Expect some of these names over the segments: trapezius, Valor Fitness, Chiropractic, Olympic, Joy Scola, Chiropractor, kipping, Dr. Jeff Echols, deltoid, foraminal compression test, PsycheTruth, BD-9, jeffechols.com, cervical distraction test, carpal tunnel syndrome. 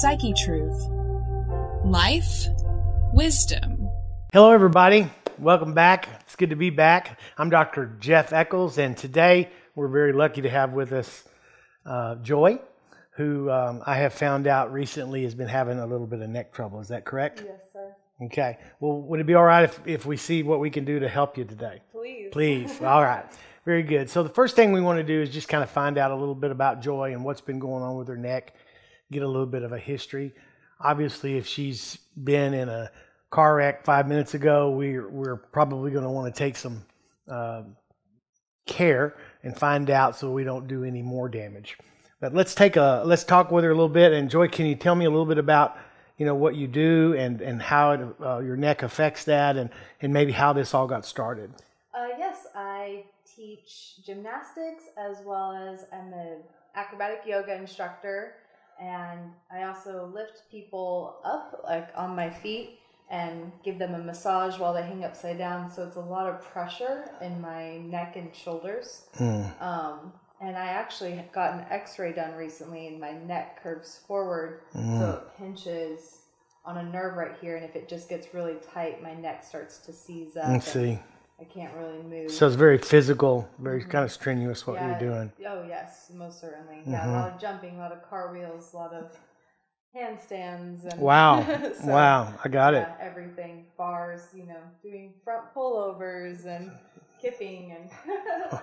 Psyche Truth, Life, Wisdom. Hello everybody, welcome back. It's good to be back. I'm Dr. Jeff Echols, and today we're very lucky to have with us Joy, who I have found out recently has been having a little bit of neck trouble. Is that correct? Yes, sir. Okay. Well, would it be all right if we see what we can do to help you today? Please. Please. All right. Very good. So the first thing we want to do is just kind of find out a little bit about Joy and what's been going on with her neck, get a little bit of a history. Obviously, if she's been in a car wreck 5 minutes ago, we're probably going to want to take some care and find out so we don't do any more damage. But let's talk with her a little bit. And Joy, can you tell me a little bit about, you know, what you do and how it, your neck affects that and maybe how this all got started? Yes, I teach gymnastics as well as I'm an acrobatic yoga instructor, and I also lift people up like on my feet and give them a massage while they hang upside down. So it's a lot of pressure in my neck and shoulders. Mm. And I actually got an x-ray done recently, and my neck curves forward, so it pinches on a nerve right here, and if it just gets really tight, my neck starts to seize up. Let's see. I can't really move. So it's very physical, very kind of strenuous what you're doing. Oh, yes, most certainly. Yeah, a lot of jumping, a lot of car wheels, a lot of handstands. And wow, so, wow, I got it. Everything, bars, you know, doing front pullovers and kipping.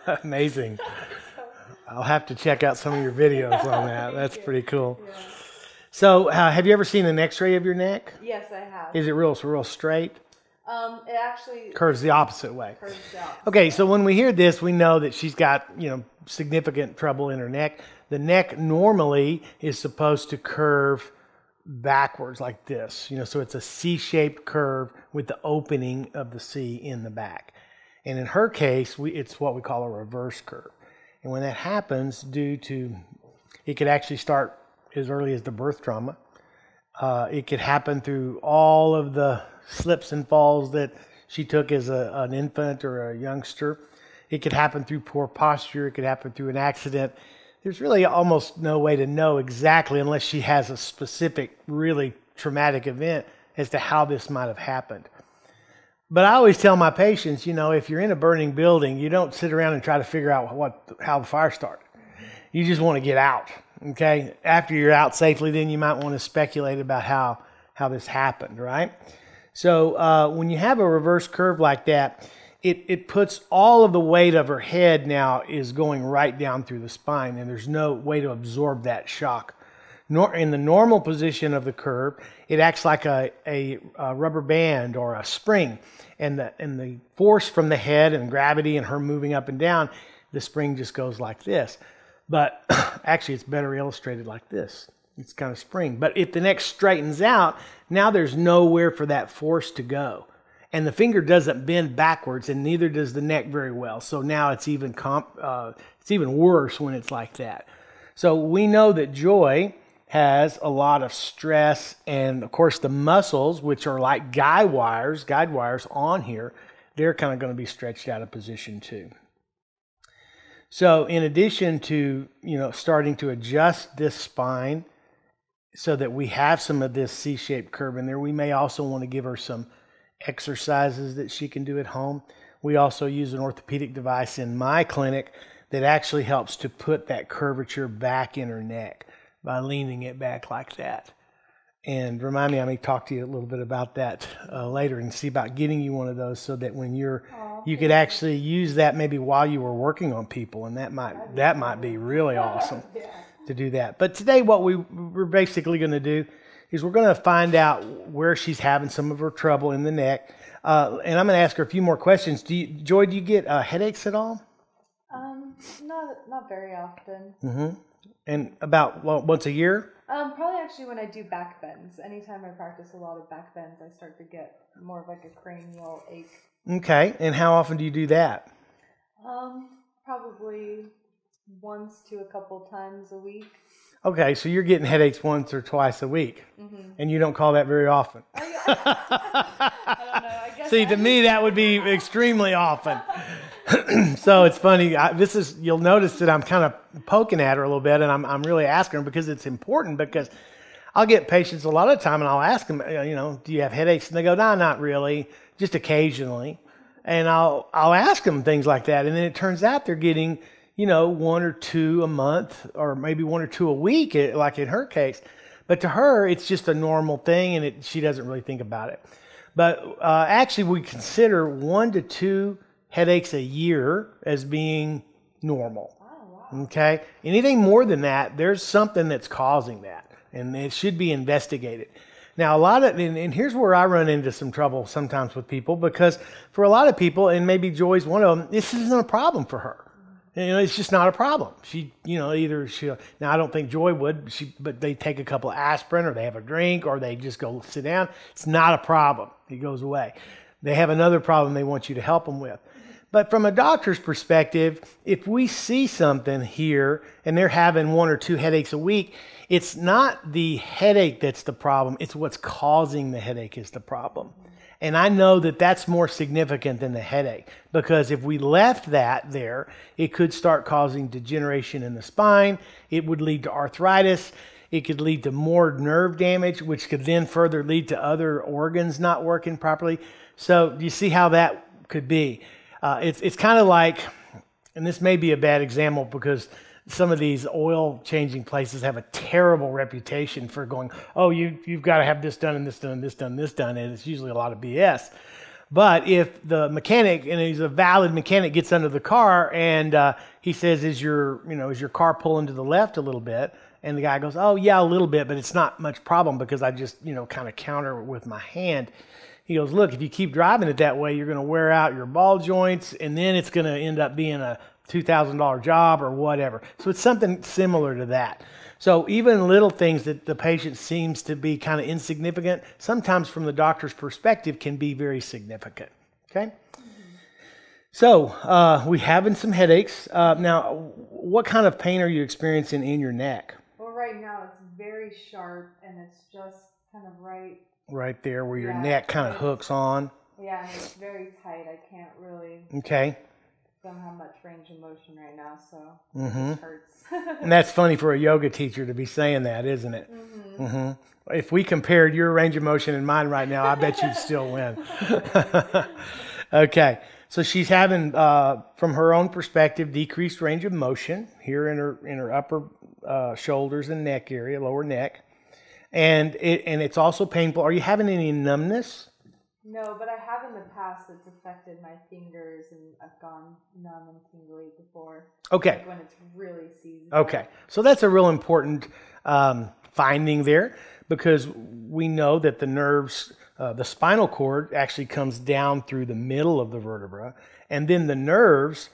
And amazing. So, I'll have to check out some of your videos on that. That's pretty cool. Yeah. So have you ever seen an x-ray of your neck? Yes, I have. Is it real straight? It actually curves the opposite way. Curves the opposite way. So when we hear this, we know that she's got, you know, significant trouble in her neck. The neck normally is supposed to curve backwards like this, you know, so it's a C-shaped curve with the opening of the C in the back. And in her case, it's what we call a reverse curve. And when that happens, it could actually start as early as the birth trauma. It could happen through all of the slips and falls that she took as an infant or a youngster. It could happen through poor posture. It could happen through an accident. There's really almost no way to know exactly, unless she has a specific, really traumatic event, as to how this might have happened. But I always tell my patients, you know, if you're in a burning building, you don't sit around and try to figure out how the fire started. You just want to get out, okay? After you're out safely, then you might want to speculate about how this happened, right? So when you have a reverse curve like that, it puts all of the weight of her head now is going right down through the spine, and there's no way to absorb that shock. In the normal position of the curve, it acts like a rubber band or a spring, and the force from the head and gravity and her moving up and down, the spring just goes like this. But actually, it's better illustrated like this. It's kind of spring. But if the neck straightens out, now there's nowhere for that force to go. And the finger doesn't bend backwards, and neither does the neck very well. So now it's even worse when it's like that. So we know that Joy has a lot of stress, and of course the muscles, which are like guide wires on here, they're kind of going to be stretched out of position too. So in addition to, you know, starting to adjust this spine so that we have some of this C-shaped curve in there, we may also want to give her some exercises that she can do at home. We also use an orthopedic device in my clinic that actually helps to put that curvature back in her neck by leaning it back like that. And remind me, I may talk to you a little bit about that later and see about getting you one of those, so that when you could actually use that maybe while you were working on people, and that might be really awesome to do that. But today what we're basically going to do is we're going to find out where she's having some of her trouble in the neck, and I'm going to ask her a few more questions. Joy, do you get headaches at all? Not very often. Mm-hmm. And about once a year? Probably actually when I do back bends. Anytime I practice a lot of back bends, I start to get more of like a cranial ache. Okay, and how often do you do that? Probably once to a couple times a week. Okay, so you're getting headaches once or twice a week, and you don't call that very often. I don't know. I guess to me that would be extremely often. So it's funny. You'll notice that I'm kind of poking at her a little bit, and I'm really asking her because it's important. Because I'll get patients a lot of the time and I'll ask them, you know, do you have headaches? And they go, no, not really, just occasionally. And I'll ask them things like that. And then it turns out they're getting, you know, one or two a month or maybe one or two a week, like in her case. But to her, it's just a normal thing and she doesn't really think about it. But actually, we consider 1 to 2 headaches a year as being normal. Okay? Anything more than that, there's something that's causing that, and it should be investigated. Now, a lot of, and here's where I run into some trouble sometimes with people, because for a lot of people, and maybe Joy's one of them, this isn't a problem for her. You know, it's just not a problem. She, you know, either she'll, now I don't think Joy would, but they take a couple of aspirin, or they have a drink, or they just go sit down. It's not a problem. It goes away. They have another problem they want you to help them with. But from a doctor's perspective, if we see something here and they're having 1 or 2 headaches a week, it's not the headache that's the problem. It's what's causing the headache is the problem. And I know that that's more significant than the headache, because if we left that there, it could start causing degeneration in the spine. It would lead to arthritis. It could lead to more nerve damage, which could then further lead to other organs not working properly. So you see how that could be. It's kind of like, and this may be a bad example because some of these oil changing places have a terrible reputation for going, oh, you've got to have this done and this done and this done and this done, and it's usually a lot of BS. But if the mechanic, and he's a valid mechanic, gets under the car and he says, is your car pulling to the left a little bit? And the guy goes, oh yeah, a little bit, but it's not much problem because I just, you know, kind of counter with my hand. He goes, look, if you keep driving it that way, you're going to wear out your ball joints, and then it's going to end up being a $2,000 job or whatever. So it's something similar to that. So even little things that the patient seems to be kind of insignificant, sometimes from the doctor's perspective can be very significant. Okay? So we're having some headaches. Now, what kind of pain are you experiencing in your neck? Well, right now it's very sharp, and it's just kind of right there where your neck kind of hooks on. Yeah, and it's very tight. I can't really. Okay. Don't have much range of motion right now, so it hurts. And that's funny for a yoga teacher to be saying that, isn't it? If we compared your range of motion and mine right now, I bet you'd still win. Okay, so she's having, from her own perspective, decreased range of motion here in her upper shoulders and neck area, lower neck, and it's also painful. Are you having any numbness? No, but I have in the past. It's affected my fingers, and I've gone numb and tingly before. Okay. Like when it's really seasonal. Okay, so that's a real important finding there, because we know that the nerves, the spinal cord actually comes down through the middle of the vertebra, and then the nerves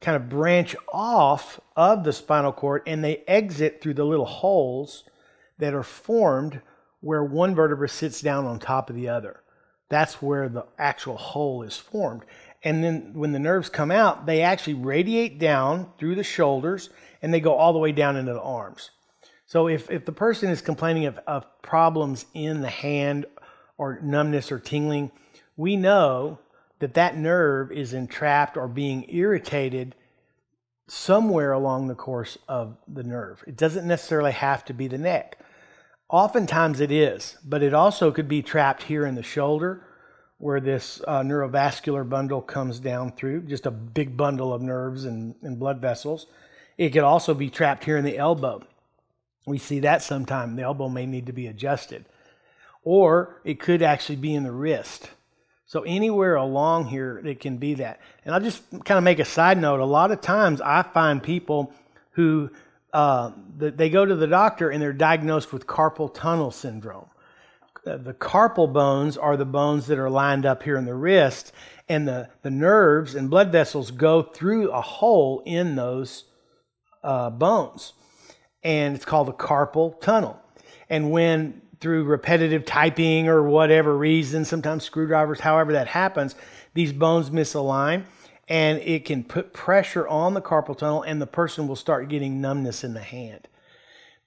kind of branch off of the spinal cord, and they exit through the little holes that are formed where one vertebra sits down on top of the other. That's where the actual hole is formed. And then when the nerves come out, they actually radiate down through the shoulders, and they go all the way down into the arms. So if the person is complaining of problems in the hand or numbness or tingling, we know that that nerve is entrapped or being irritated somewhere along the course of the nerve. It doesn't necessarily have to be the neck. Oftentimes it is, but it also could be trapped here in the shoulder where this neurovascular bundle comes down through, just a big bundle of nerves and blood vessels. It could also be trapped here in the elbow. We see that sometimes. The elbow may need to be adjusted. Or it could actually be in the wrist. So anywhere along here, it can be that. And I'll just kind of make a side note. A lot of times I find people who... they go to the doctor and they're diagnosed with carpal tunnel syndrome. The carpal bones are the bones that are lined up here in the wrist, and the nerves and blood vessels go through a hole in those bones. And it's called the carpal tunnel. And when through repetitive typing or whatever reason, sometimes screwdrivers, however that happens, these bones misalign. And it can put pressure on the carpal tunnel, and the person will start getting numbness in the hand.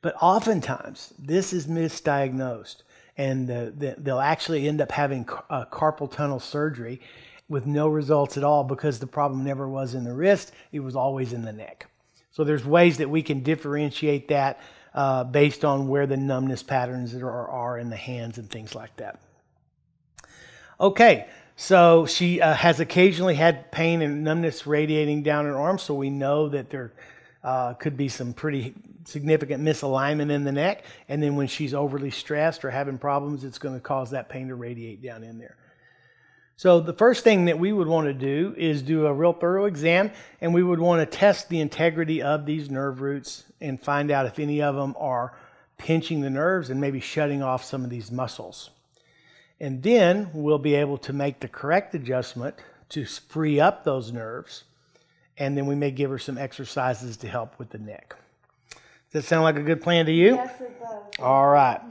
But oftentimes, this is misdiagnosed, and they'll actually end up having carpal tunnel surgery with no results at all, because the problem never was in the wrist, it was always in the neck. So there's ways that we can differentiate that based on where the numbness patterns are in the hands and things like that. Okay, so she has occasionally had pain and numbness radiating down her arm, so we know that there could be some pretty significant misalignment in the neck, and then when she's overly stressed or having problems, it's going to cause that pain to radiate down in there. So the first thing that we would want to do is do a real thorough exam, and we would want to test the integrity of these nerve roots and find out if any of them are pinching the nerves and maybe shutting off some of these muscles. And then we'll be able to make the correct adjustment to free up those nerves, and then we may give her some exercises to help with the neck. Does that sound like a good plan to you? Yes, it does. All right.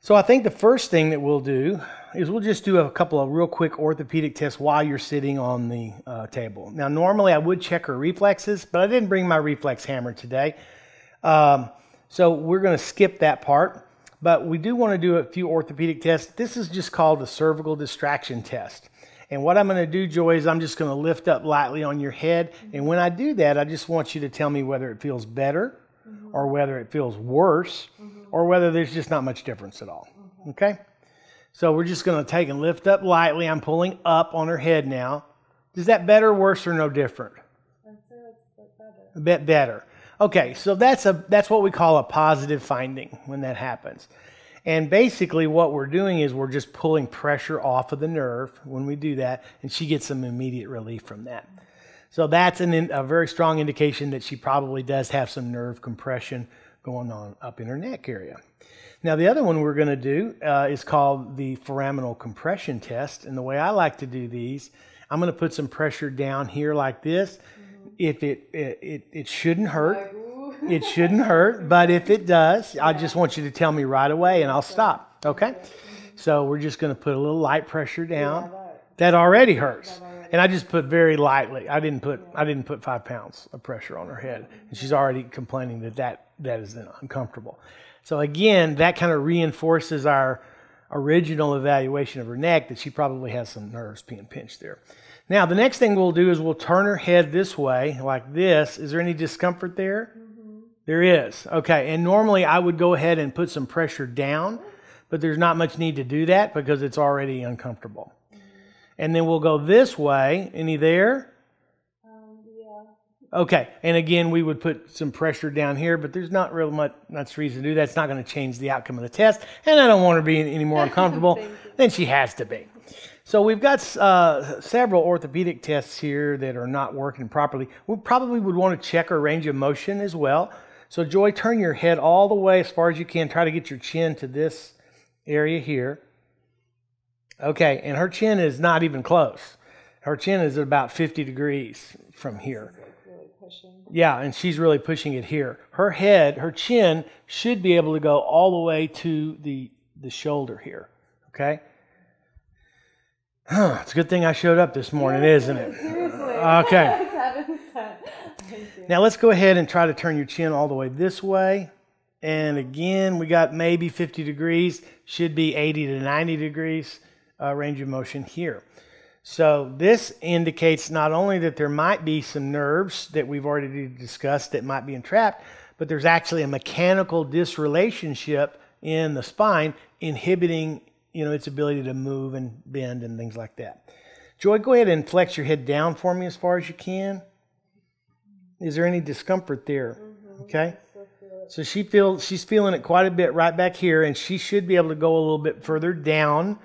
So I think the first thing that we'll do is we'll just do a couple of real quick orthopedic tests while you're sitting on the table. Now, normally I would check her reflexes, but I didn't bring my reflex hammer today. So we're going to skip that part, but we do want to do a few orthopedic tests. This is just called a cervical distraction test. And what I'm going to do, Joy, is I'm just going to lift up lightly on your head. And when I do that, I just want you to tell me whether it feels better, or whether it feels worse, or whether there's just not much difference at all. Okay? So we're just going to take and lift up lightly. I'm pulling up on her head now. Is that better, worse, or no different? I feel a bit better. A bit better. Okay, so that's what we call a positive finding when that happens. And basically what we're doing is we're just pulling pressure off of the nerve when we do that, and she gets some immediate relief from that. So that's a very strong indication that she probably does have some nerve compression going on up in her neck area. Now, the other one we're going to do is called the foraminal compression test. And the way I like to do these, I'm going to put some pressure down here like this. If it shouldn't hurt, it shouldn't hurt. But if it does, I just want you to tell me right away, and I'll stop. Okay? So we're just going to put a little light pressure down. That already hurts. And I just put very lightly. I didn't put 5 pounds of pressure on her head, and she's already complaining that that is uncomfortable. So again, that kind of reinforces our original evaluation of her neck that she probably has some nerves being pinched there. Now, the next thing we'll do is we'll turn her head this way, like this. Is there any discomfort there? There is. Okay. And normally I would go ahead and put some pressure down, but there's not much need to do that because it's already uncomfortable. And then we'll go this way. Any there? Yeah. Okay. And again, we would put some pressure down here, but there's not really much reason to do that. It's not going to change the outcome of the test. And I don't want her to be any more uncomfortable than she has to be. So we've got several orthopedic tests here that are not working properly. We probably would want to check her range of motion as well. So, Joy, turn your head all the way as far as you can. Try to get your chin to this area here. Okay, and her chin is not even close. Her chin is at about 50 degrees from here. Yeah, and she's really pushing it here. Her head, her chin should be able to go all the way to the shoulder here. Okay? Huh, it's a good thing I showed up this morning, isn't it? Seriously. Okay. Now let's go ahead and try to turn your chin all the way this way. And again, we got maybe 50 degrees. Should be 80 to 90 degrees. Range of motion here. So this indicates not only that there might be some nerves that we've already discussed that might be entrapped, but there's actually a mechanical dysrelationship in the spine inhibiting, its ability to move and bend and things like that. Joy, go ahead and flex your head down for me as far as you can. Is there any discomfort there? Okay. So she's feeling it quite a bit right back here, and she should be able to go a little bit further down.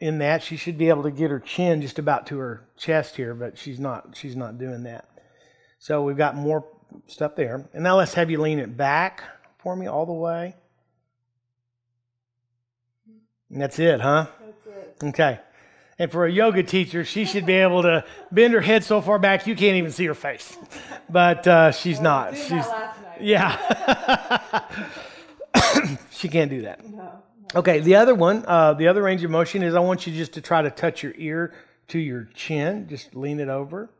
In that, she should be able to get her chin just about to her chest here, but she's not doing that. So we've got more stuff there. And now let's have you lean it back for me all the way. And that's it, huh? That's it. Okay. And for a yoga teacher, she should be able to bend her head so far back you can't even see her face. But she's not. She's last night. Yeah. She can't do that. No. Okay, the other one, the other range of motion is I want you just to try to touch your ear to your chin. Just lean it over.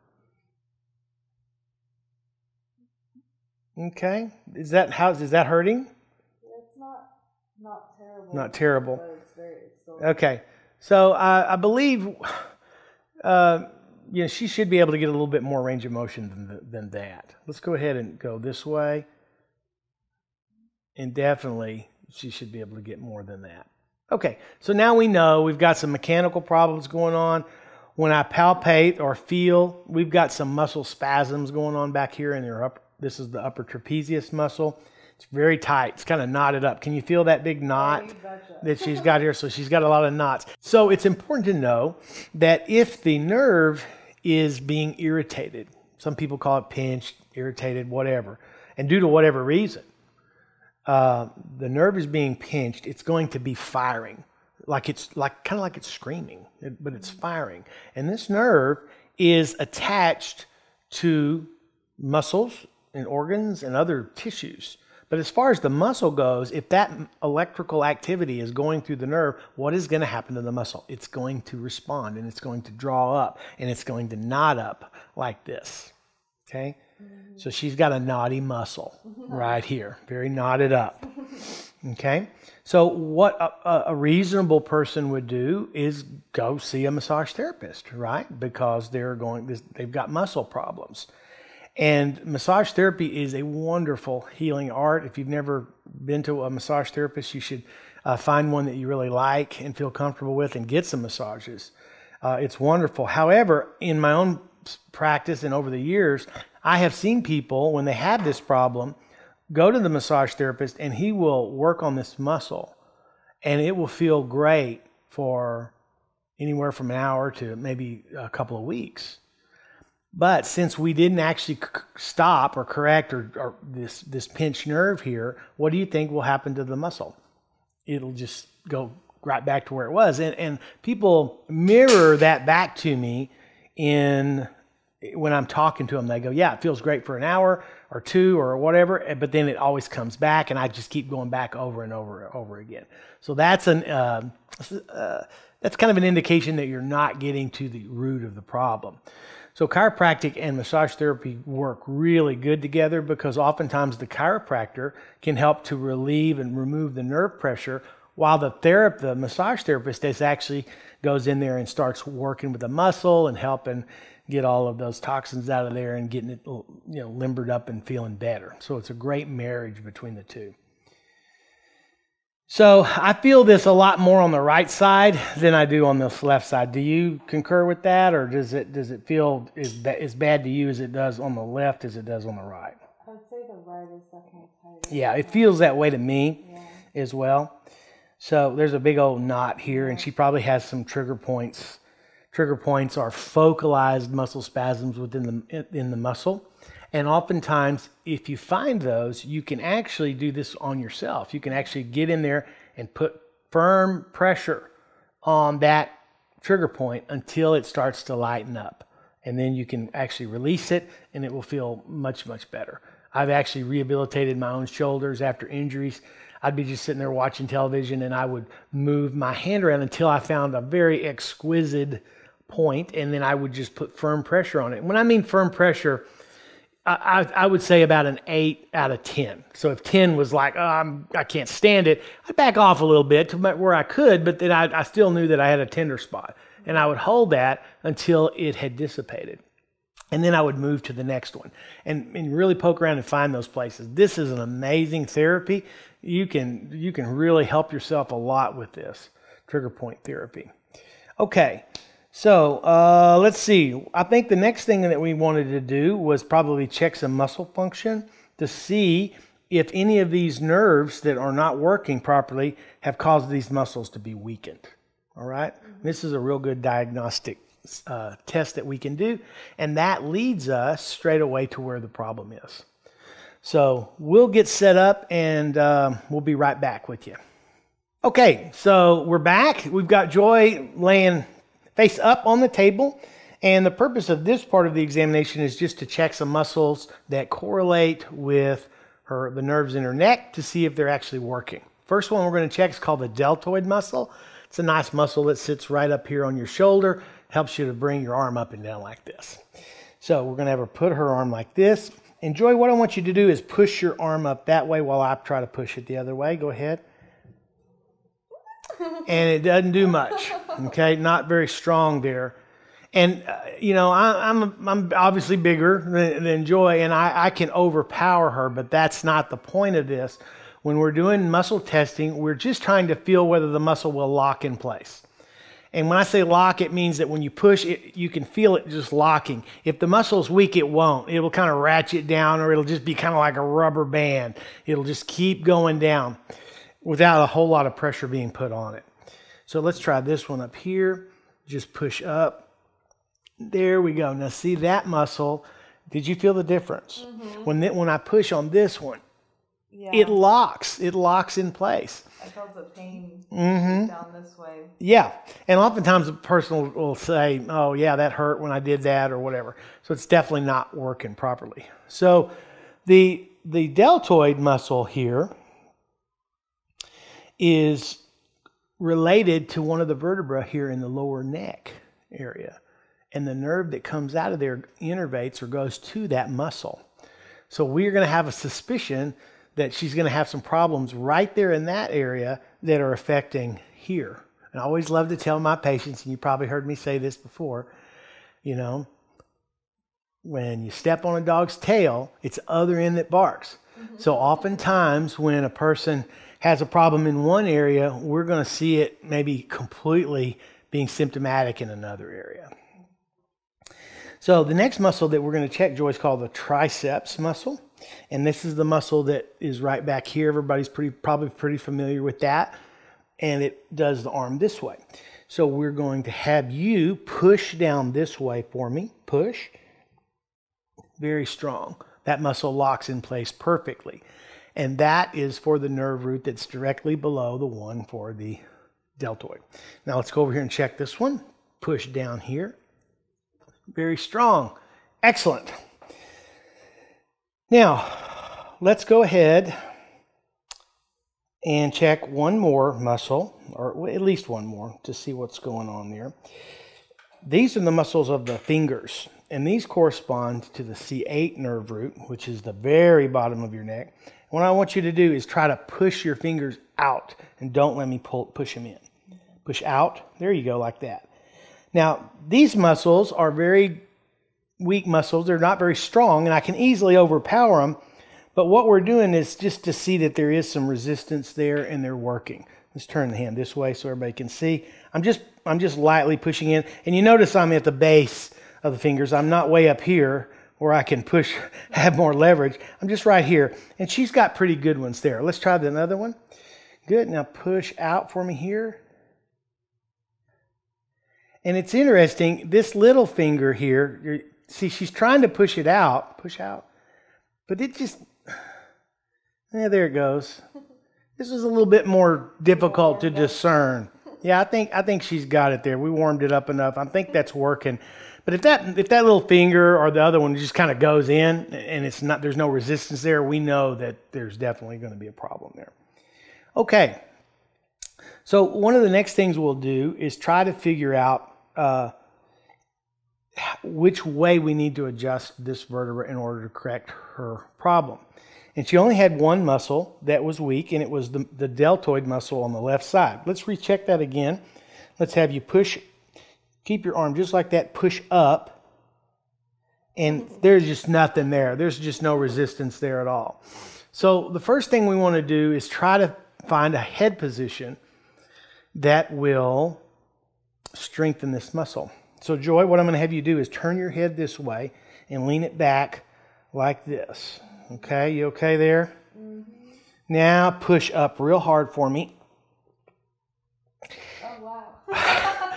Okay, is that hurting? It's not terrible. Not terrible. But it's very okay, so I believe she should be able to get a little bit more range of motion than that. Let's go ahead and go this way. And definitely, she should be able to get more than that. Okay, so now we know we've got some mechanical problems going on. When I palpate or feel, we've got some muscle spasms going on back here in your upper. This is the upper trapezius muscle. It's very tight. It's kind of knotted up. Can you feel that big knot that she's got here? So she's got a lot of knots. So it's important to know that if the nerve is being irritated, some people call it pinched, irritated, whatever, and due to whatever reason, the nerve is being pinched, it's going to be firing. Like it's kind of like it's screaming, but it's firing. And this nerve is attached to muscles and organs and other tissues. But as far as the muscle goes, if that electrical activity is going through the nerve, what is going to happen to the muscle? It's going to respond, and it's going to draw up, and it's going to knot up like this. Okay? So she's got a knotty muscle right here, very knotted up. Okay? So what a reasonable person would do is go see a massage therapist, right? Because they've got muscle problems. And massage therapy is a wonderful healing art. If you've never been to a massage therapist, you should find one that you really like and feel comfortable with and get some massages. It's wonderful. However, in my own practice and over the years, I have seen people, when they have this problem, go to the massage therapist and he will work on this muscle. And it will feel great for anywhere from an hour to maybe a couple of weeks. But since we didn't actually stop or correct or this pinched nerve here, what do you think will happen to the muscle? It'll just go right back to where it was. And people mirror that back to me when I'm talking to them. They go, yeah, it feels great for an hour or two or whatever, but then it always comes back, and I just keep going back over and over and over again. So that's kind of an indication that you're not getting to the root of the problem. So chiropractic and massage therapy work really good together, because oftentimes the chiropractor can help to relieve and remove the nerve pressure, while the massage therapist actually goes in there and starts working with the muscle and helping get all of those toxins out of there and getting it limbered up and feeling better. So it's a great marriage between the two. So I feel this a lot more on the right side than I do on this left side. Do you concur with that, or does it feel as bad to you as it does on the left as it does on the right? I would say the right is definitely tighter. Yeah, it feels that way to me as well. So there's a big old knot here, and she probably has some trigger points. Trigger points are focalized muscle spasms within the muscle. And oftentimes, if you find those, you can actually do this on yourself. You can actually get in there and put firm pressure on that trigger point until it starts to lighten up. And then you can actually release it, and it will feel much, much better. I've actually rehabilitated my own shoulders after injuries. I'd be just sitting there watching television, and I would move my hand around until I found a very exquisite point, and then I would just put firm pressure on it. When I mean firm pressure, I would say about an 8 out of 10. So if 10 was like, oh, I can't stand it, I'd back off a little bit to where I could, but then I still knew that I had a tender spot. And I would hold that until it had dissipated. And then I would move to the next one and really poke around and find those places. This is an amazing therapy. You can really help yourself a lot with this trigger point therapy. Okay. So let's see. I think the next thing that we wanted to do was probably check some muscle function to see if any of these nerves that are not working properly have caused these muscles to be weakened. All right? This is a real good diagnostic test that we can do, and that leads us straight away to where the problem is. So we'll get set up, and we'll be right back with you. Okay, so we're back. We've got Joy laying face up on the table, and the purpose of this part of the examination is just to check some muscles that correlate with the nerves in her neck to see if they're actually working. First one we're going to check is called the deltoid muscle. It's a nice muscle that sits right up here on your shoulder, helps you to bring your arm up and down like this. So we're going to have her put her arm like this. And Joy, what I want you to do is push your arm up that way while I try to push it the other way. Go ahead. And it doesn't do much, okay? Not very strong there. And, I'm obviously bigger than Joy, and I can overpower her, but that's not the point of this. When we're doing muscle testing, we're just trying to feel whether the muscle will lock in place. And when I say lock, it means that when you push it, you can feel it just locking. If the muscle's weak, it won't. It'll kind of ratchet down, or it'll just be kind of like a rubber band. It'll just keep going down without a whole lot of pressure being put on it. So let's try this one up here. Just push up. There we go. Now see that muscle. Did you feel the difference? Mm-hmm. When I push on this one, yeah, it locks. It locks in place. I felt the pain down this way. Yeah. And oftentimes a person will say, oh yeah, that hurt when I did that or whatever. So it's definitely not working properly. So the deltoid muscle here is related to one of the vertebrae here in the lower neck area. And the nerve that comes out of there innervates or goes to that muscle. So we're going to have a suspicion that she's going to have some problems right there in that area that are affecting here. And I always love to tell my patients, and you probably heard me say this before, you know, when you step on a dog's tail, it's the other end that barks. Mm-hmm. So oftentimes when a person has a problem in one area, we're going to see it maybe completely being symptomatic in another area. So the next muscle that we're going to check, Joy, is called the triceps muscle. And this is the muscle that is right back here. Everybody's probably pretty familiar with that. And it does the arm this way. So we're going to have you push down this way for me. Push. Very strong. That muscle locks in place perfectly. And that is for the nerve root that's directly below the one for the deltoid. Now let's go over here and check this one. Push down here. Very strong. Excellent. Now, let's go ahead and check one more muscle, or at least one more, to see what's going on there. These are the muscles of the fingers, and these correspond to the C8 nerve root, which is the very bottom of your neck. What I want you to do is try to push your fingers out, and don't let me push them in. Push out. There you go, like that. Now, these muscles are very weak muscles. They're not very strong, and I can easily overpower them. But what we're doing is just to see that there is some resistance there, and they're working. Let's turn the hand this way so everybody can see. I'm just lightly pushing in. And you notice I'm at the base of the fingers. I'm not way up here where I can push, have more leverage. I'm just right here. And she's got pretty good ones there. Let's try another one. Good. Now push out for me here. And it's interesting, this little finger here, see, she's trying to push it out, but it just, yeah, there it goes. This was a little bit more difficult to discern. Yeah, I think she's got it there. We warmed it up enough. I think that's working. But if that little finger or the other one just kind of goes in and it's not, there's no resistance there, we know that there's definitely going to be a problem there. Okay. So one of the next things we'll do is try to figure out which way we need to adjust this vertebra in order to correct her problem. And she only had one muscle that was weak, and it was the deltoid muscle on the left side. Let's recheck that again. Let's have you push, keep your arm just like that, push up, and there's just nothing there. There's just no resistance there at all. So the first thing we want to do is try to find a head position that will strengthen this muscle. So Joy, what I'm going to have you do is turn your head this way and lean it back like this. Okay, you okay there? Mm-hmm. Now push up real hard for me. Oh, wow.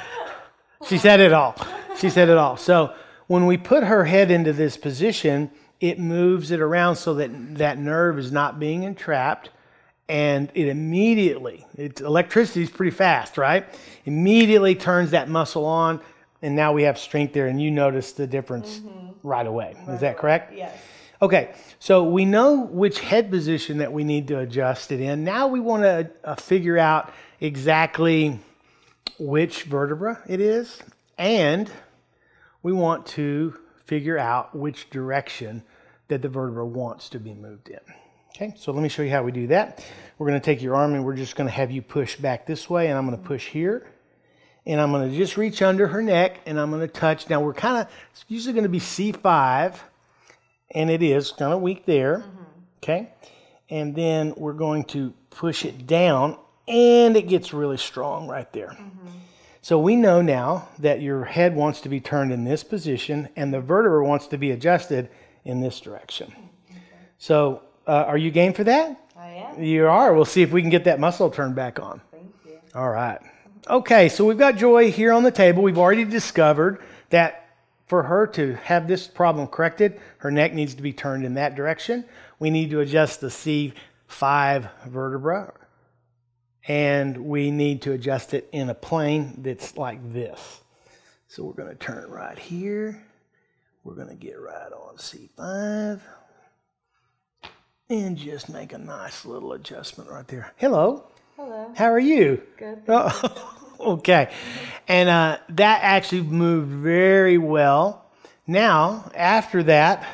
She said it all. She said it all. So when we put her head into this position, it moves it around so that that nerve is not being entrapped. And it immediately, electricity is pretty fast, right? Immediately turns that muscle on, and now we have strength there, and you notice the difference right away. Is that correct? Yes. Okay, so we know which head position that we need to adjust it in. Now we want to figure out exactly which vertebra it is, and we want to figure out which direction that the vertebra wants to be moved in. Okay, so let me show you how we do that. We're going to take your arm and we're just going to have you push back this way, and I'm going to push here, and I'm going to just reach under her neck, and I'm going to touch. Now we're kind of, it's usually going to be C5, and it is kind of weak there, okay? and then we're going to push it down, and it gets really strong right there. Mm-hmm. So we know now that your head wants to be turned in this position, and the vertebra wants to be adjusted in this direction. Okay. So are you game for that? I am. You are. We'll see if we can get that muscle turned back on. Thank you. All right. Okay, so we've got Joy here on the table. We've already discovered that for her to have this problem corrected, her neck needs to be turned in that direction. We need to adjust the C5 vertebra, and we need to adjust it in a plane that's like this. So we're going to turn right here. We're going to get right on C5 and just make a nice little adjustment right there. Hello. Hello. How are you? Good. Okay, and that actually moved very well. Now, after that,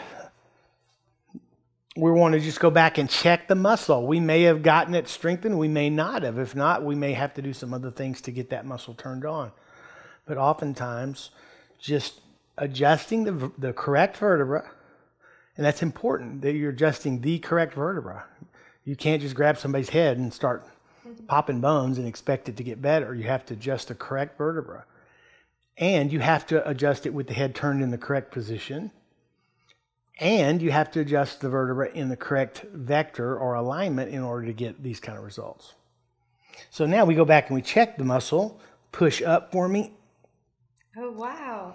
we want to just go back and check the muscle. We may have gotten it strengthened. We may not have. If not, we may have to do some other things to get that muscle turned on. But oftentimes, just adjusting the correct vertebra, and that's important that you're adjusting the correct vertebra. You can't just grab somebody's head and start popping bones and expect it to get better. You have to adjust the correct vertebra, and you have to adjust it with the head turned in the correct position, and you have to adjust the vertebra in the correct vector or alignment in order to get these kind of results. So now we go back and we check the muscle. Push up for me. Oh, wow.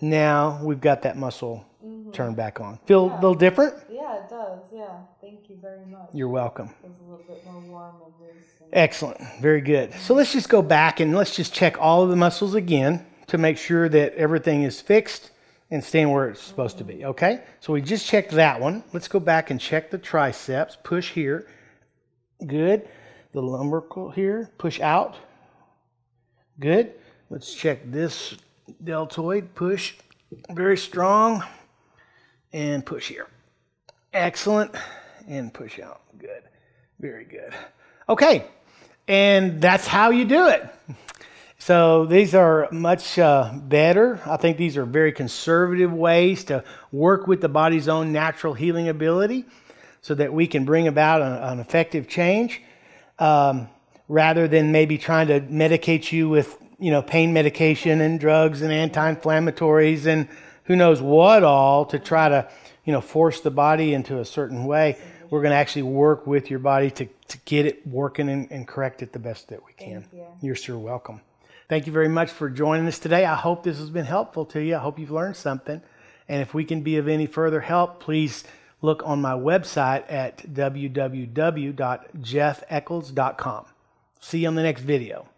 Now we've got that muscle turned back on. Feel a little different? Yeah, it does. Yeah. Thank you very much. You're welcome. It was a little bit more warm and loose. Excellent. Very good. So let's just go back and let's just check all of the muscles again to make sure that everything is fixed and staying where it's supposed to be. Okay? So we just checked that one. Let's go back and check the triceps. Push here. Good. The lumbar here. Push out. Good. Let's check this deltoid. Push. Very strong. And push here. Excellent. And push out. Good. Very good. Okay. And that's how you do it. So these are much better. I think these are very conservative ways to work with the body's own natural healing ability so that we can bring about an effective change rather than maybe trying to medicate you with, you know, pain medication and drugs and anti-inflammatories and who knows what all to try to, you know, force the body into a certain way. We're going to actually work with your body to get it working and correct it the best that we can. Thank you. You're sure welcome. Thank you very much for joining us today. I hope this has been helpful to you. I hope you've learned something. And if we can be of any further help, please look on my website at www.jeffechols.com. See you on the next video.